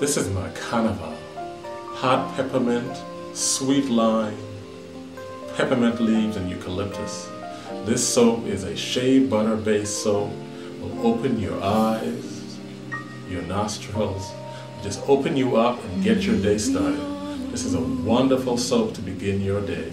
This is my carnival. Hot peppermint, sweet lime, peppermint leaves, and eucalyptus. This soap is a shea butter based soap. Will open your eyes, your nostrils, just open you up and get your day started. This is a wonderful soap to begin your day.